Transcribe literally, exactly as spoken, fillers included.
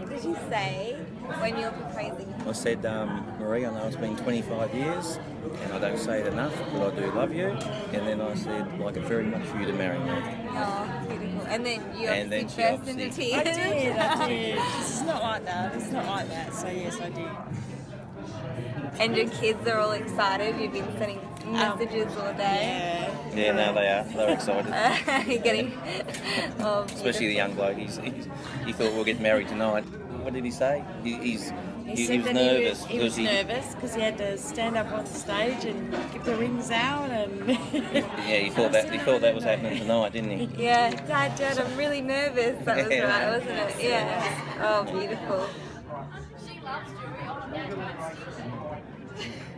What did you say when you were proposing? I said, um, Maree, I know it's been twenty-five years, and I don't say it enough, but I do love you. And then I said, like, it's very much for you to marry me. Oh, beautiful. And then you and obviously then burst obviously into tears. I did, I did. It's not like that. It's not like that. So, yes, I did. And your kids are all excited? You've been sending messages um, all day? Yeah, yeah, no, they are. They're excited. Getting, oh, especially the young bloke. He's, he's, he thought we'll get married tonight. What did he say? He, he's, he, he, he was nervous. He was nervous because he, he had to stand up on stage and give the rings out. And yeah, he thought that, he thought that was happening tonight, didn't he? Yeah, Dad, Dad, I'm really nervous. That was yeah. Right, wasn't it? Yeah. Oh, beautiful. She loves jewelry.